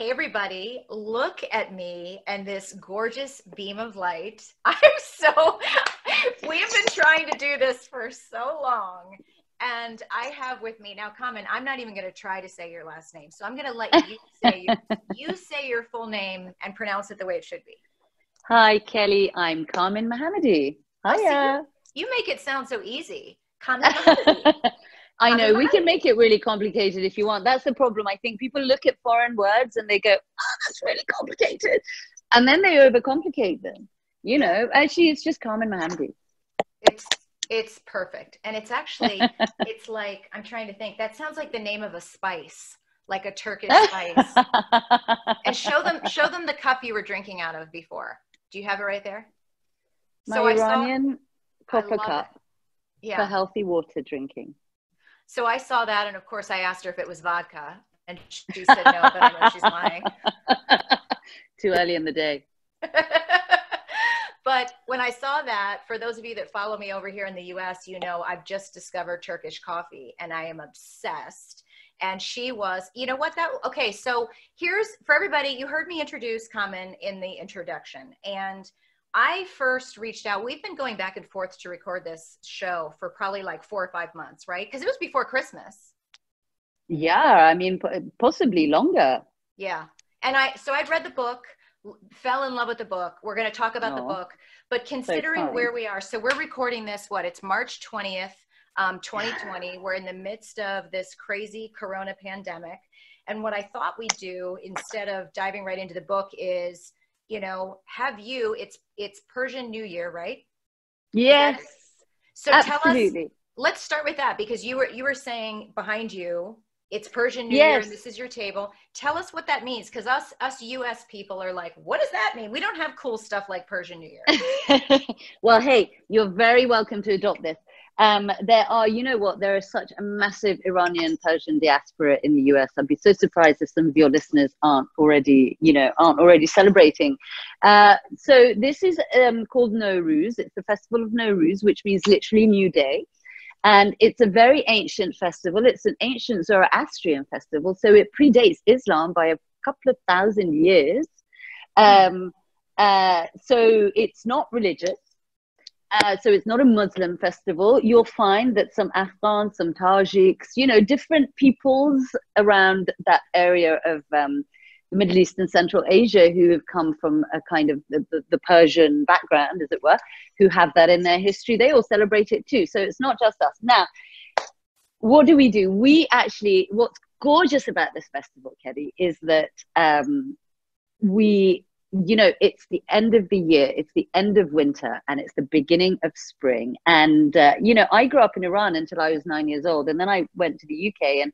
Hey everybody, look at me and this gorgeous beam of light. We have been trying to do this for so long. And I have with me now, Kamin, I'm not even going to try to say your last name. So I'm going to let you say, you say your full name and pronounce it the way it should be. Hi, Kelly. I'm Kamin Mohammadi. Hiya. You make it sound so easy. Kamin Mohammadi. I know, we can make it really complicated if you want. That's the problem. I think people look at foreign words and they go, oh, that's really complicated. And then they overcomplicate them. You know, actually, it's just Kamin Mohammadi. It's perfect. And it's actually, it's like, I'm trying to think, that sounds like the name of a spice, like a Turkish spice. And show them the cup you were drinking out of before. Do you have it right there? My Iranian copper cup for healthy water drinking. So I saw that, and of course I asked her if it was vodka, and she said no, but I know she's lying. Too early in the day. But when I saw that, for those of you that follow me over here in the US, you know I've just discovered Turkish coffee, and I am obsessed. And she was, you know what, that, okay, so here's, for everybody, you heard me introduce Kamin in the introduction, and I first reached out, we've been going back and forth to record this show for probably like 4 or 5 months, right? Because it was before Christmas. Yeah, I mean, possibly longer. Yeah. And I'd read the book, fell in love with the book. We're going to talk about the book, but considering where we are, so we're recording this, it's March 20th, 2020. We're in the midst of this crazy corona pandemic. And what I thought we'd do instead of diving right into the book is, you know, it's Persian New Year, right? Yes. So absolutely. Tell us, let's start with that, because you were saying behind you, it's Persian New Year, and this is your table. Tell us what that means, because us US people are like, what does that mean? We don't have cool stuff like Persian New Year. Well, hey, you're very welcome to adopt this. There is such a massive Iranian Persian diaspora in the US. I'd be so surprised if some of your listeners aren't already celebrating. So this is called Nowruz. It's the festival of Nowruz, which means literally new day. And it's a very ancient festival. It's an ancient Zoroastrian festival. So it predates Islam by a couple of thousand years. So it's not religious. So it's not a Muslim festival. You'll find that some Afghans, some Tajiks, you know, different peoples around that area of the Middle East and Central Asia who have come from a kind of the Persian background, as it were, who have that in their history. They all celebrate it too. So it's not just us. Now, what do we do? What's gorgeous about this festival, Kelly, is that you know, it's the end of the year, it's the end of winter, and it's the beginning of spring. And, you know, I grew up in Iran until I was 9 years old, and then I went to the UK.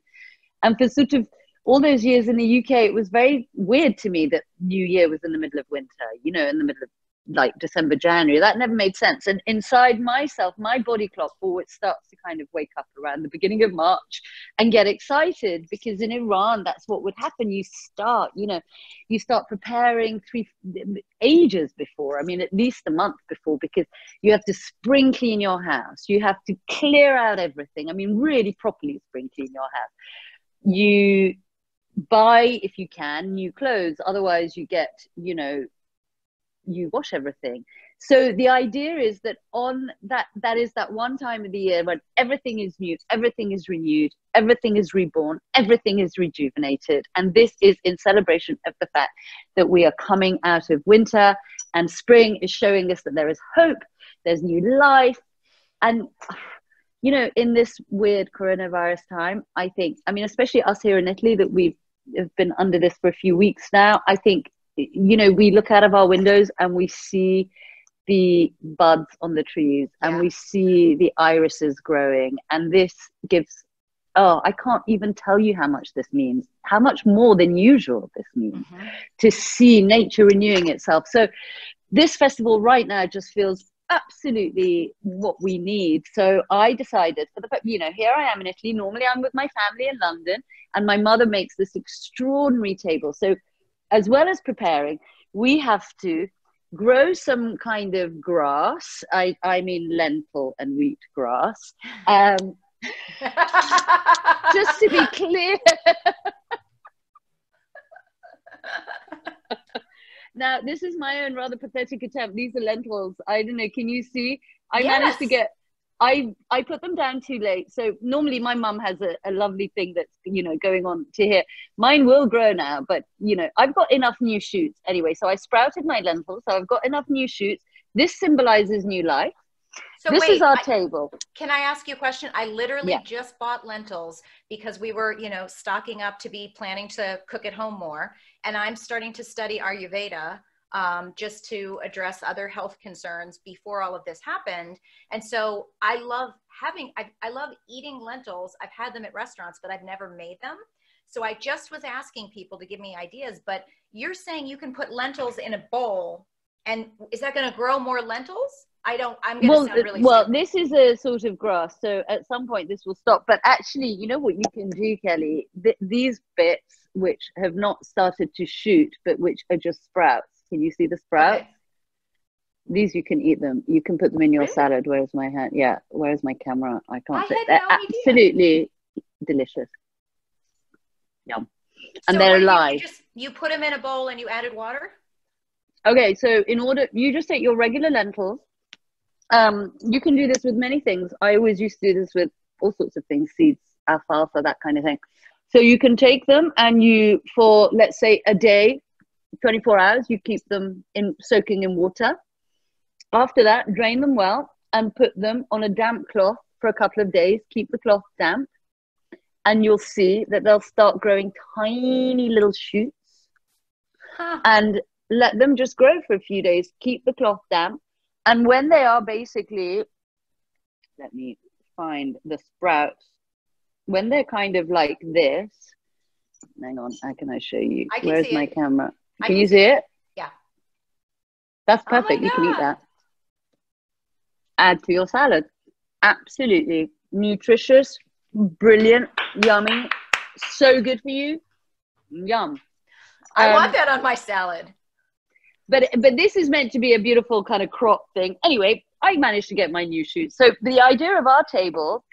And for sort of all those years in the UK, it was very weird to me that New Year was in the middle of winter, you know, in the middle of, like, December, January. That never made sense. And inside myself, my body clock always starts to kind of wake up around the beginning of March and get excited, because in Iran, that's what would happen. You start preparing ages before. I mean, at least a month before, because you have to spring clean your house. You have to clear out everything. I mean, really properly spring clean your house. You buy, if you can, new clothes. Otherwise you get, you know, you wash everything. So the idea is that on that is that one time of the year when everything is new, everything is renewed, everything is reborn, everything is rejuvenated. And this is in celebration of the fact that we are coming out of winter, and spring is showing us that there is hope, there's new life. And, you know, in this weird coronavirus time, I think, I mean, especially us here in Italy, that we've been under this for a few weeks now, I think, you know, we look out of our windows and we see the buds on the trees, and we see the irises growing. And this gives, I can't even tell you how much this means, how much more than usual this means, to see nature renewing itself. So this festival right now just feels absolutely what we need. So I decided, you know, here I am in Italy. Normally I'm with my family in London, and my mother makes this extraordinary table. So as well as preparing, we have to grow some kind of grass. I mean lentil and wheat grass. Just to be clear. Now, this is my own rather pathetic attempt. These are lentils. I don't know. Can you see? I managed to get... I put them down too late. So normally my mum has a lovely thing that's, you know, going on to here. Mine will grow now, but, you know, I've got enough new shoots anyway. So I sprouted my lentils. So I've got enough new shoots. This symbolizes new life. So this is our table. Can I ask you a question? I literally just bought lentils because we were, you know, stocking up to be planning to cook at home more. And I'm starting to study Ayurveda just to address other health concerns before all of this happened. And so I love having, I love eating lentils. I've had them at restaurants, but I've never made them. So I just was asking people to give me ideas, but you're saying you can put lentils in a bowl, and is that going to grow more lentils? I'm going to sound really stupid. This is a sort of grass, so at some point this will stop. But actually, you know what you can do, Kelly? These bits which have not started to shoot, but which are just sprouts. Can you see the sprouts? Okay. These you can eat them. You can put them in your salad. Where's my hand? Yeah, where's my camera? I can't see. They're absolutely delicious. Yum. And so they're alive. You put them in a bowl and you added water? Okay, so in order, you just take your regular lentils. You can do this with many things. I always used to do this with all sorts of things, seeds, alfalfa, that kind of thing. So you can take them and you, for let's say a day, 24 hours, you keep them in soaking in water. After that, drain them well and put them on a damp cloth for a couple of days. Keep the cloth damp and you'll see that they'll start growing tiny little shoots. Huh. And let them just grow for a few days. Keep the cloth damp. And when they are basically, let me find the sprouts. When they're kind of like this, hang on, how can I show you? Where's my camera? Can you see it? Yeah. That's perfect. You can eat that. Add to your salad. Absolutely nutritious, brilliant, yummy, so good for you. Yum. I want that on my salad. But this is meant to be a beautiful kind of crop thing. Anyway, I managed to get my new shoots. So the idea of our table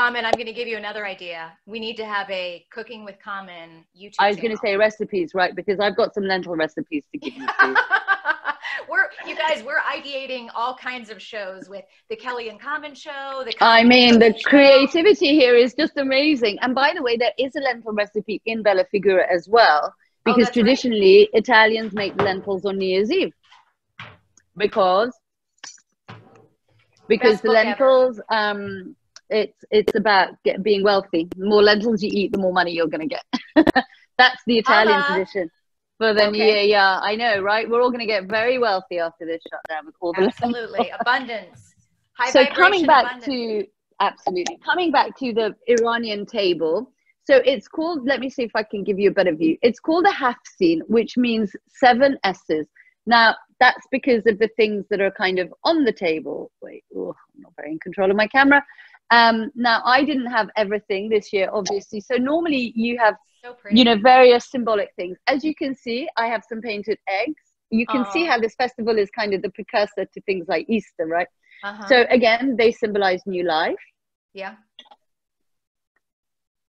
Kamin, I'm going to give you another idea. We need to have a Cooking with Kamin YouTube channel. I was going to say recipes, right? Because I've got some lentil recipes to give you too. You guys, we're ideating all kinds of shows with the Kelly and Kamin show. The creativity here is just amazing. And by the way, there is a lentil recipe in Bella Figura as well. Because traditionally, right, Italians make lentils on New Year's Eve because the lentils, it's about being wealthy. The more lentils you eat, the more money you're going to get. That's the Italian tradition for the New Year. Yeah, I know, right? We're all going to get very wealthy after this shutdown with all the lentils. Abundance. Coming back to the Iranian table. So it's called, let me see if I can give you a better view. It's called a haft-sin, which means 7 S's. Now, that's because of the things that are kind of on the table. Wait, I'm not very in control of my camera. Now, I didn't have everything this year, obviously. So normally you have, you know, various symbolic things. As you can see, I have some painted eggs. You can see how this festival is kind of the precursor to things like Easter, right? So again, they symbolize new life. Yeah.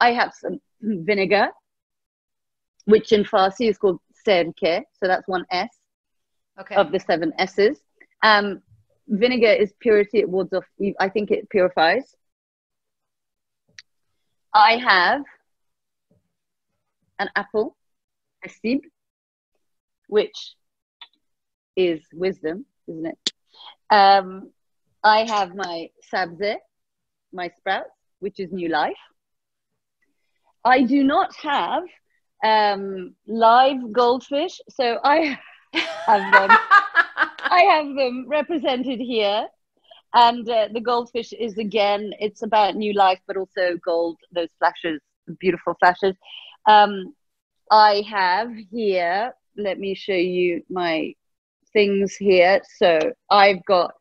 I have some vinegar, which in Farsi is called serke. So that's 1 S of the 7 S's. Vinegar is purity. It wards off, I think it purifies. I have an apple, a sib, which is wisdom, isn't it? I have my sabzeh, my sprouts, which is new life. I do not have live goldfish, so I have them. I have them represented here, and the goldfish is again. It's about new life, but also gold. Those flashes, beautiful flashes. I have here. Let me show you my things here. So I've got.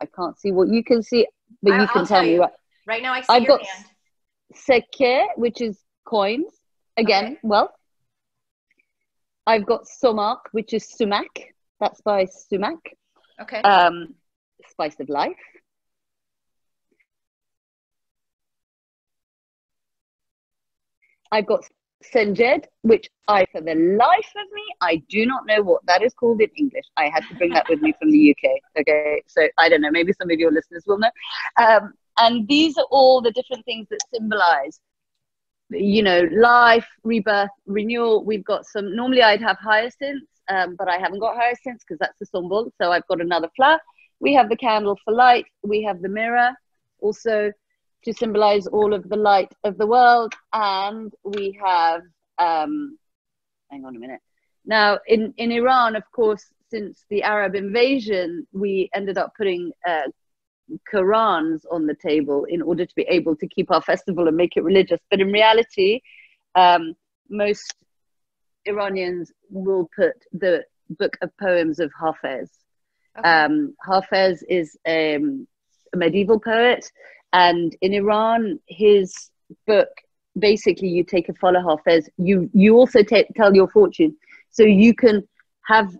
I can't see what you can see, but you can tell me. Right now, I see your hand. Seke, which is coins, again, wealth. I've got somac, which is sumac. That's by sumac. Okay. Spice of life. I've got Senjed, which I, for the life of me, I do not know what that is called in English. I had to bring that with me from the UK. Okay, so I don't know. Maybe some of your listeners will know. And these are all the different things that symbolize, you know, life, rebirth, renewal. We've got some, normally I'd have hyacinths, but I haven't got hyacinths because that's the symbol. So I've got another flower. We have the candle for light. We have the mirror also to symbolize all of the light of the world. And we have, hang on a minute. Now in Iran, of course, since the Arab invasion, we ended up putting Qurans on the table in order to be able to keep our festival and make it religious. But in reality, most Iranians will put the book of poems of Hafez. Okay. Hafez is a medieval poet, and in Iran, his book, basically you take a follow Hafez, you also tell your fortune. So you can have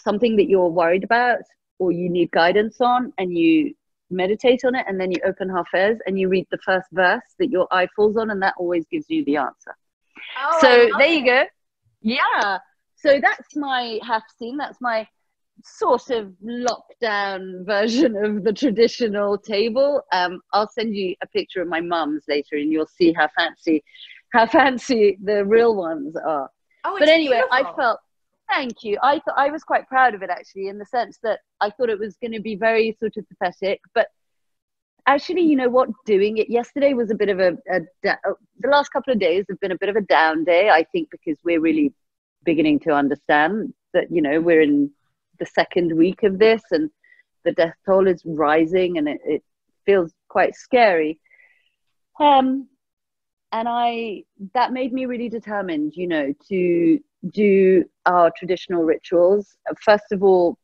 something that you're worried about or you need guidance on, and you meditate on it, and then you open Hafez and you read the first verse that your eye falls on, and that always gives you the answer. Oh, so there you go. Yeah. So that's my haft-sin. That's my sort of lockdown version of the traditional table. I'll send you a picture of my mum's later, and you'll see how fancy the real ones are. Oh, but anyway, beautiful. I felt... Thank you. I was quite proud of it, actually, in the sense that I thought it was going to be very sort of pathetic. But actually, you know what? Doing it yesterday was a bit of the last couple of days have been a bit of a down day, I think, because we're really beginning to understand that, you know, we're in the second week of this and the death toll is rising, and it feels quite scary. And that made me really determined, you know, to do our traditional rituals. First of all,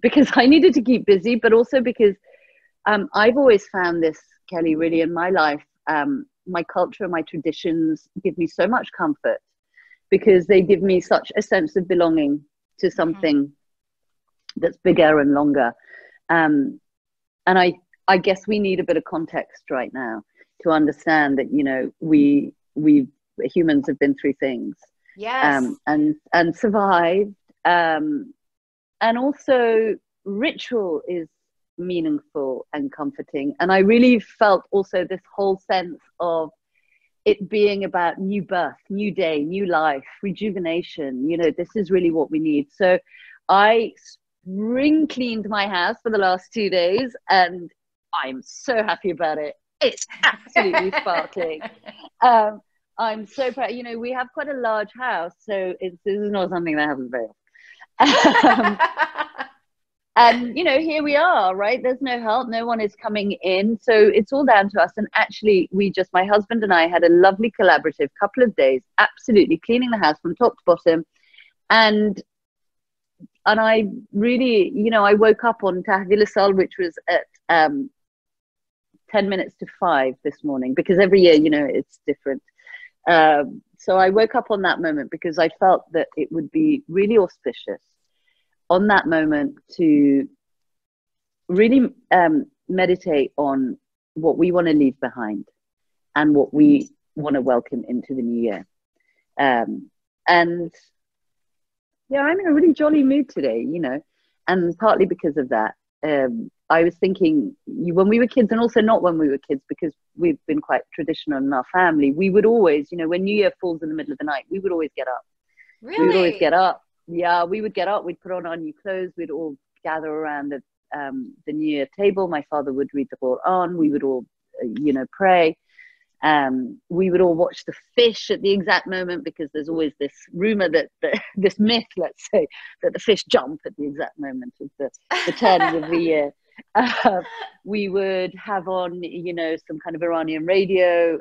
because I needed to keep busy, but also because I've always found this, Kelly, really in my life, my culture, my traditions give me so much comfort because they give me such a sense of belonging to something that's bigger and longer. And I guess we need a bit of context right now to understand that, you know, we humans have been through things. Yes. And survived. And also ritual is meaningful and comforting. And I really felt also this whole sense of it being about new birth, new day, new life, rejuvenation. You know, this is really what we need. So I spring cleaned my house for the last 2 days, and I'm so happy about it. It's absolutely sparkling. I'm so proud. You know, we have quite a large house, so this is not something that happens very often. And, you know, here we are, right? There's no help. No one is coming in. So it's all down to us. And actually, my husband and I had a lovely collaborative couple of days, absolutely cleaning the house from top to bottom. And I really, you know, I woke up on Tahvil Asal, which was at 10 minutes to 5 this morning, because every year, you know, it's different. So I woke up on that moment because I felt that it would be really auspicious on that moment to really meditate on what we want to leave behind and what we want to welcome into the new year. And yeah, I'm in a really jolly mood today, you know, and partly because of that. I was thinking when we were kids, and also not when we were kids, because we've been quite traditional in our family, we would always, you know, when New Year falls in the middle of the night, we would always get up. Really? We would always get up. Yeah, we would get up. We'd put on our new clothes. We'd all gather around the New Year table. My father would read the Quran. We would all, you know, pray. We would all watch the fish at the exact moment, because there's always this rumor this myth, let's say, that the fish jump at the exact moment of the turn of the year. We would have on, you know, some kind of Iranian radio.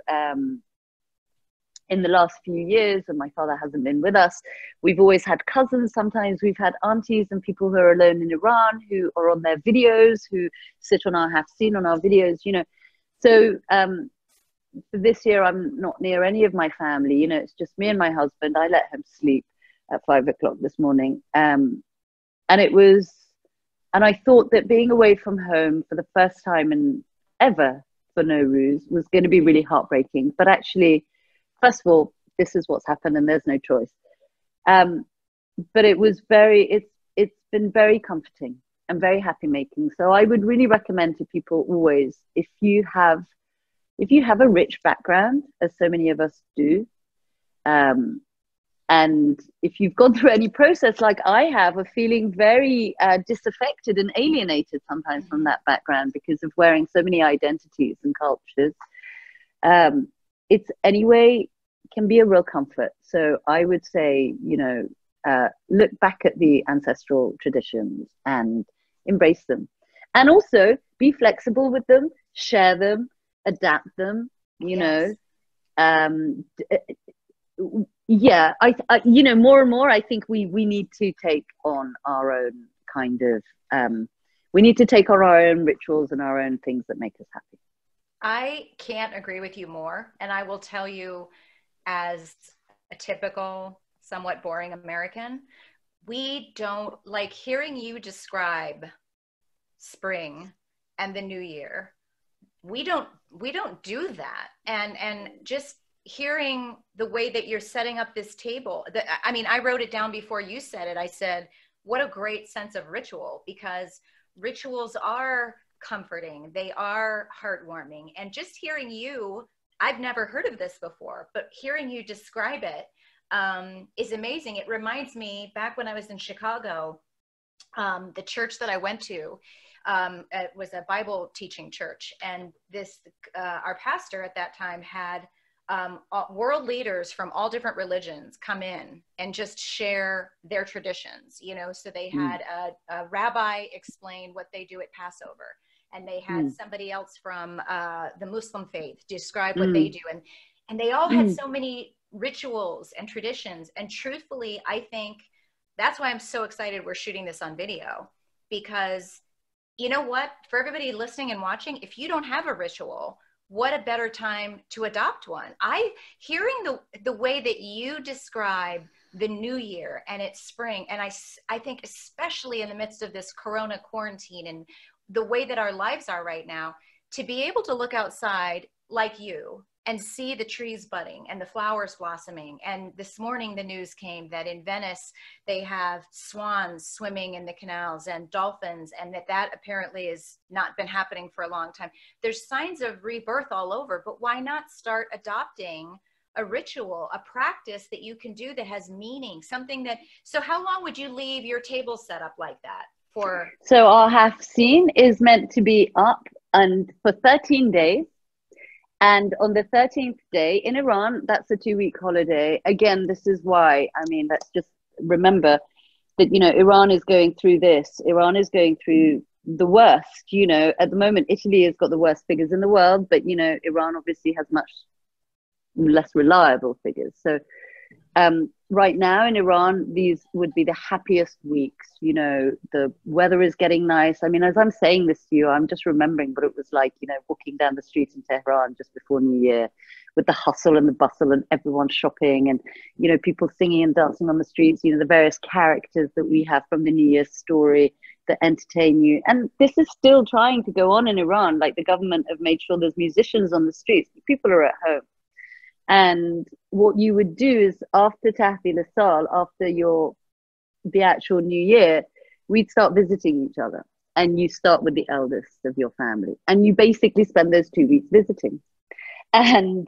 In the last few years, and my father hasn't been with us, we've always had cousins. Sometimes we've had aunties and people who are alone in Iran who are on their videos, who sit on our haft-sin on our videos, you know. So this year I'm not near any of my family, you know, it's just me and my husband. I let him sleep at 5 o'clock this morning. And I thought that being away from home for the first time in ever for Nowruz was going to be really heartbreaking. But actually, first of all, this is what's happened and there's no choice. But it was it's been very comforting and very happy making. So I would really recommend to people always, if you have a rich background, as so many of us do, and if you've gone through any process like I have of feeling very disaffected and alienated sometimes from that background because of wearing so many identities and cultures, it's anyway can be a real comfort. So I would say, look back at the ancestral traditions and embrace them. And also be flexible with them, share them, adapt them, you know. Yeah, more and more, I think we need to take on our own rituals and our own things that make us happy. I can't agree with you more. And I will tell you, as a typical, somewhat boring American, we don't like hearing you describe spring and the new year. We don't do that. And just hearing the way that you're setting up this table, I wrote it down before you said it. I said, what a great sense of ritual, because rituals are comforting. They are heartwarming. And just hearing you, I've never heard of this before, but hearing you describe it is amazing. It reminds me back when I was in Chicago, the church that I went to, it was a Bible teaching church. And this, our pastor at that time had world leaders from all different religions come in and just share their traditions, So they had a rabbi explain what they do at Passover, and they had somebody else from the Muslim faith describe what they do. And they all had so many rituals and traditions. And truthfully, I think that's why I'm so excited we're shooting this on video, because you know what, for everybody listening and watching, if you don't have a ritual, what a better time to adopt one. Hearing the way that you describe the new year and it's spring, and I think especially in the midst of this corona quarantine and the way that our lives are right now, to be able to look outside like you and see the trees budding and the flowers blossoming. And this morning the news came that in Venice they have swans swimming in the canals and dolphins, and that apparently has not been happening for a long time. There's signs of rebirth all over, but why not start adopting a ritual, a practice that you can do that has meaning, something that, so how long would you leave your table set up like that for? So our haft-sin is meant to be up and for 13 days. And on the 13th day in Iran, that's a 2-week holiday. Again, this is why, let's just remember that, Iran is going through this. Iran is going through the worst, At the moment, Italy has got the worst figures in the world, but, Iran obviously has much less reliable figures. So right now in Iran, these would be the happiest weeks. The weather is getting nice. As I'm saying this to you, I'm just remembering what it was like, walking down the street in Tehran just before New Year with the hustle and the bustle and everyone shopping and, people singing and dancing on the streets, the various characters that we have from the New Year's story that entertain you. And this is still trying to go on in Iran. Like, the government have made sure there's musicians on the streets, but people are at home. And what you would do is after Tahvil Asal, after the actual new year, we'd start visiting each other. And you start with the eldest of your family. And you basically spend those 2 weeks visiting. And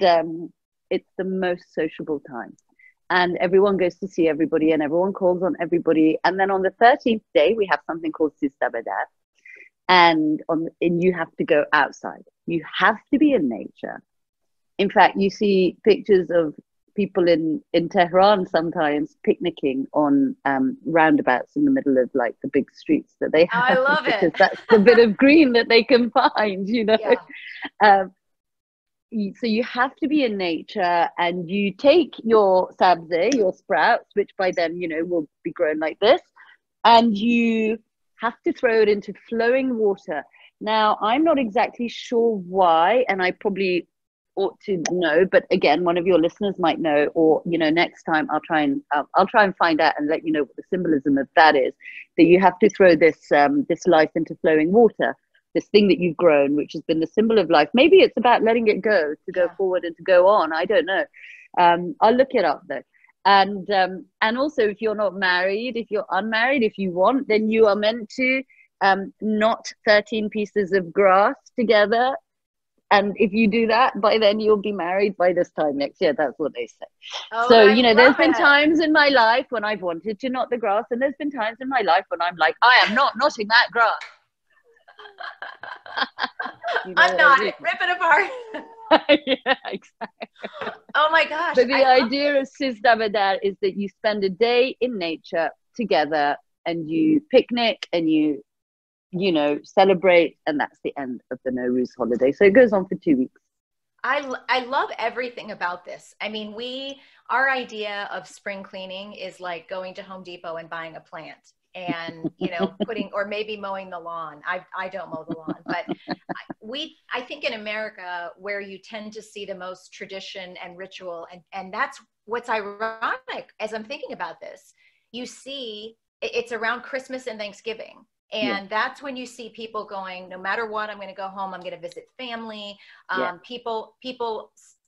it's the most sociable time. And everyone goes to see everybody and everyone calls on everybody. And then on the 13th day, we have something called Sizdah Be-dar. And you have to go outside. You have to be in nature. In fact, you see pictures of people in Tehran sometimes picnicking on roundabouts in the middle of like the big streets that they have. I love it. Because that's the bit of green that they can find, Yeah. So you have to be in nature, and you take your sabzeh, your sprouts, which by then, will be grown like this, and you have to throw it into flowing water. Now, I'm not exactly sure why, and I probably ought to know, but again, one of your listeners might know, or next time I'll try and find out and let you know what the symbolism of that is, that you have to throw this life into flowing water. this thing that you've grown, which has been the symbol of life. Maybe it's about letting it go, to go forward and to go on. I don't know. I'll look it up though. And also, if you're not married, if you're unmarried, if you want, then you are meant to knot 13 pieces of grass together. And if you do that, by then you'll be married by this time next year. That's what they say. Oh, so, you know, there's been times in my life when I've wanted to knot the grass. And there's been times in my life when I'm like, I am not knotting that grass. You know, I'm not. Rip it apart. Yeah, exactly. Oh my gosh. But the idea of Sizdah Be-dar is that you spend a day in nature together and you picnic and you know, celebrate, and that's the end of the Nowruz holiday. So it goes on for 2 weeks. I love everything about this. I mean, our idea of spring cleaning is like going to Home Depot and buying a plant and, you know, or maybe mowing the lawn. I don't mow the lawn, but I think in America, where you tend to see the most tradition and ritual, and that's what's ironic as I'm thinking about this, you see it's around Christmas and Thanksgiving. And that's when you see people going, no matter what, I'm going to go home. I'm going to visit family. People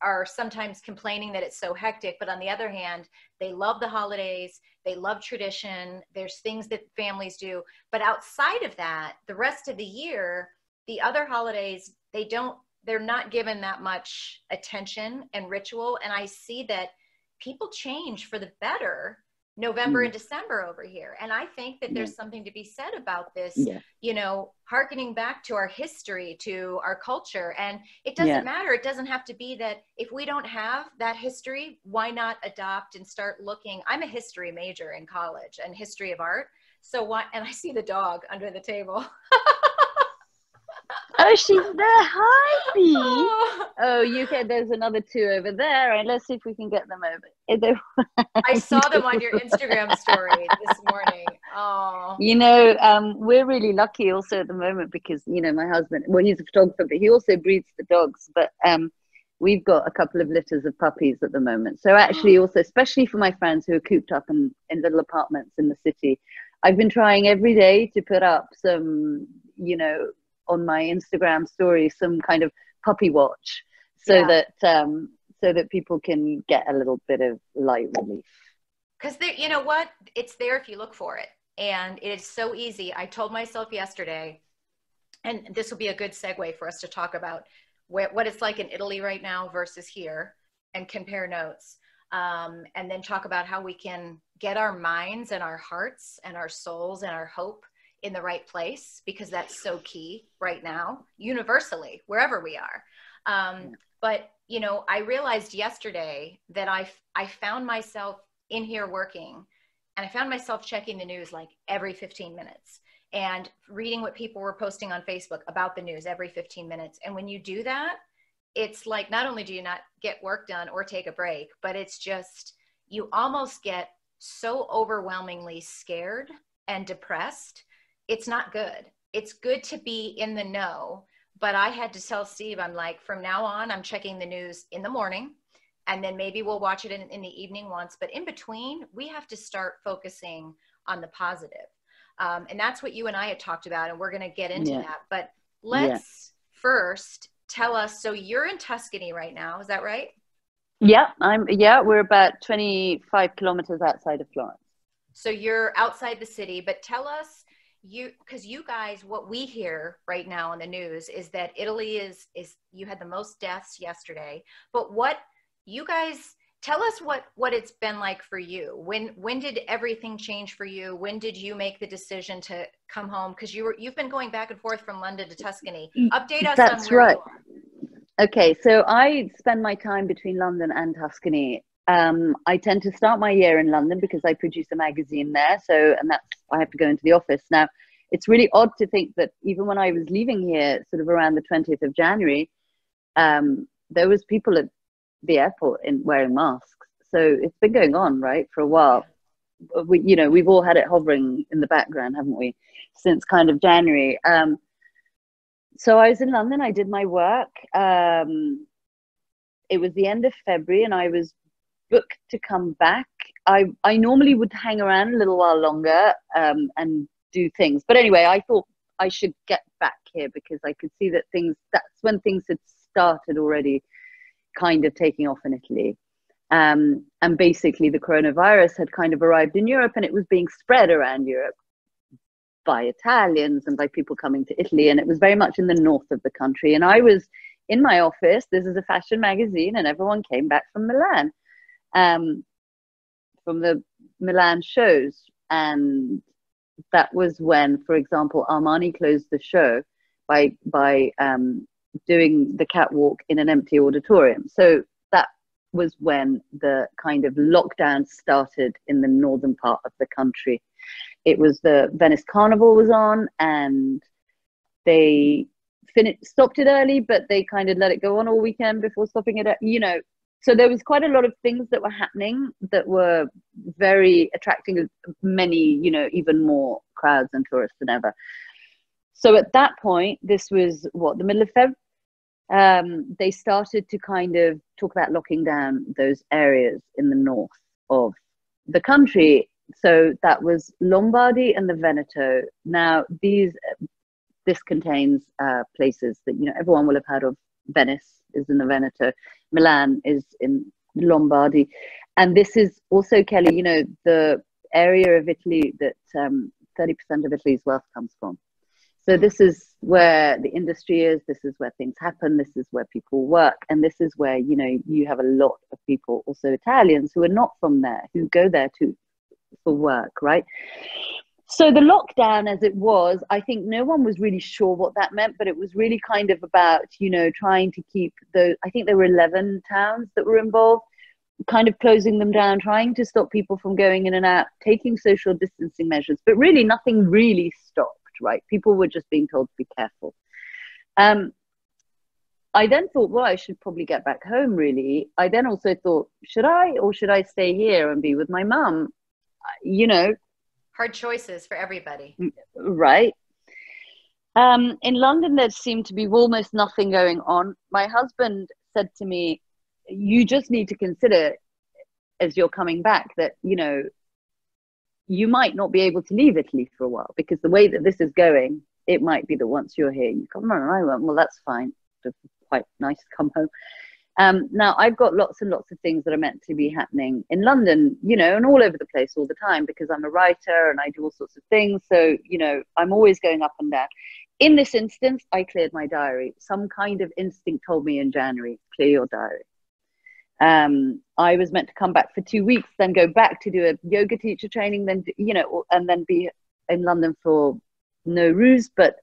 are sometimes complaining that it's so hectic. But on the other hand, they love the holidays. They love tradition. There's things that families do. But outside of that, the rest of the year, the other holidays, they're not given that much attention and ritual. And I see that people change for the better November and December over here. And I think that there's something to be said about this, you know, hearkening back to our history, to our culture. And it doesn't matter. It doesn't have to be that if we don't have that history, why not adopt and start looking? I'm a history major in college and history of art. So what, and I see the dog under the table. Oh, she's there. Hi, Bee. Oh, you can, there's another two over there. Right, let's see if we can get them over. I saw them on your Instagram story this morning. Oh. You know, we're really lucky also at the moment because, you know, my husband, well, he's a photographer, but he also breeds the dogs. But we've got a couple of litters of puppies at the moment. So actually also, especially for my friends who are cooped up in little apartments in the city, I've been trying every day to put up some, you know, on my Instagram story, some kind of puppy watch, so that so that people can get a little bit of light relief. Because you know what, it's there if you look for it, and it is so easy. I told myself yesterday, and this will be a good segue for us to talk about what it's like in Italy right now versus here, and compare notes, and then talk about how we can get our minds and our hearts and our souls and our hope in the right place, because that's so key right now, universally, wherever we are. But, you know, I realized yesterday that I found myself in here working, and I found myself checking the news like every 15 minutes and reading what people were posting on Facebook about the news every 15 minutes. And when you do that, it's like, not only do you not get work done or take a break, but it's just, you almost get so overwhelmingly scared and depressed. It's not good. It's good to be in the know, but I had to tell Steve, I'm like, from now on, I'm checking the news in the morning, and then maybe we'll watch it in the evening once, but in between, we have to start focusing on the positive. And that's what you and I had talked about, and we're going to get into that, but let's first tell us, so you're in Tuscany right now, is that right? Yeah, we're about 25 kilometers outside of Florence. So you're outside the city, but tell us, because you guys, what we hear right now on the news is that Italy is you had the most deaths yesterday, but what you guys, tell us what it's been like for you. When did everything change for you? When did you make the decision to come home? Because you've been going back and forth from London to Tuscany. Update us on where you are. Okay, so I spend my time between London and Tuscany. I tend to start my year in London because I produce a magazine there. So, and that's, I have to go into the office. Now, it's really odd to think that even when I was leaving here, sort of around the 20th of January, there was people at the airport wearing masks. So it's been going on, right, for a while. You know, we've all had it hovering in the background, haven't we, since kind of January. So I was in London, I did my work. It was the end of February and I was booked to come back. I normally would hang around a little while longer and do things, but anyway, I thought I should get back here, because I could see that things, that's when things had started already kind of taking off in Italy. And basically the coronavirus had kind of arrived in Europe, and it was being spread around Europe by Italians and by people coming to Italy. And it was very much in the north of the country. And I was in my office, this is a fashion magazine, and everyone came back from Milan, from the Milan shows. And that was when, for example, Armani closed the show by doing the catwalk in an empty auditorium. So that was when the kind of lockdown started in the northern part of the country. It was the Venice Carnival was on, and they stopped it early, but they kind of let it go on all weekend before stopping it, you know. So there was quite a lot of things that were happening that were very attracting many, you know, even more crowds and tourists than ever. So at that point, this was what, the middle of February, they started to kind of talk about locking down those areas in the north of the country. So that was Lombardy and the Veneto. Now, this contains places that, you know, everyone will have heard of. Venice is in the Veneto, Milan is in Lombardy, and this is also, Kelly, you know, the area of Italy that 30% of Italy's wealth comes from. So this is where the industry is, this is where things happen, this is where people work, and this is where, you know, you have a lot of people, also Italians, who are not from there, who go there to for work, right? So the lockdown as it was, I think no one was really sure what that meant, but it was really kind of about, you know, trying to keep those, I think there were 11 towns that were involved, kind of closing them down, trying to stop people from going in and out, taking social distancing measures, but really nothing really stopped, right? People were just being told to be careful. I then thought, well, I should probably get back home, really. I then also thought, should I, or should I stay here and be with my mum? You know, hard choices for everybody. Right. In London, there seemed to be almost nothing going on. My husband said to me, you just need to consider as you're coming back that, you know, you might not be able to leave Italy for a while, because the way that this is going, it might be that once you're here, you come on. And I went, well, that's fine. It's quite nice to come home. Now, I've got lots and lots of things that are meant to be happening in London, you know, and all over the place all the time, because I'm a writer and I do all sorts of things. So, you know, I'm always going up and down. In this instance, I cleared my diary. Some kind of instinct told me in January, clear your diary. I was meant to come back for 2 weeks, then go back to do a yoga teacher training, then, you know, and then be in London for Nowruz, but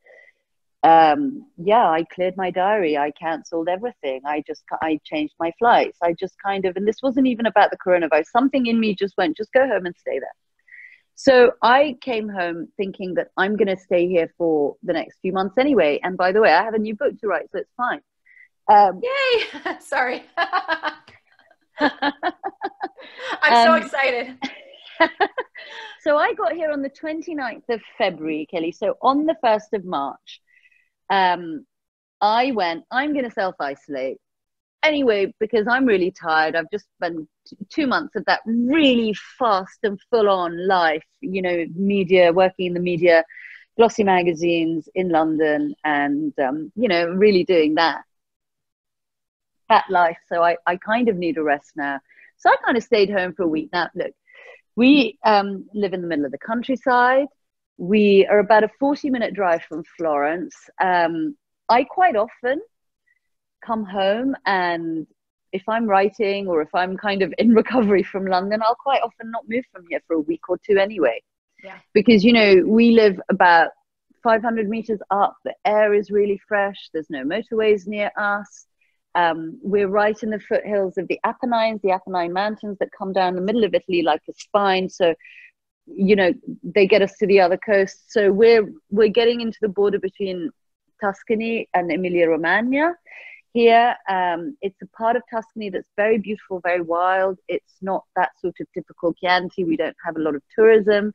yeah, I cleared my diary. I cancelled everything. I changed my flights. I just kind of, and this wasn't even about the coronavirus. Something in me just went, just go home and stay there. So I came home thinking that I'm going to stay here for the next few months anyway. And by the way, I have a new book to write, so it's fine. Yay! Sorry. I'm so excited. So I got here on the 29th of February, Kelly. So on the 1st of March, I went, I'm going to self-isolate anyway, because I'm really tired. I've just spent 2 months of that really fast and full-on life, you know, media, working in the media, glossy magazines in London, and, you know, really doing that life. So I kind of need a rest now. So I kind of stayed home for a week. Now, look, we live in the middle of the countryside. We are about a 40-minute drive from Florence. I quite often come home, and if I'm writing or if I'm kind of in recovery from London, I'll quite often not move from here for a week or two anyway. Yeah. Because, you know, we live about 500 meters up. The air is really fresh. There's no motorways near us. We're right in the foothills of the Apennine Mountains that come down the middle of Italy like a spine. So, you know, they get us to the other coast. So we're getting into the border between Tuscany and Emilia Romagna here. It's a part of Tuscany that's very beautiful, very wild. It's not that sort of typical Chianti. We don't have a lot of tourism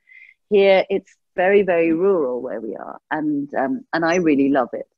here. It's very, very rural where we are. And I really love it.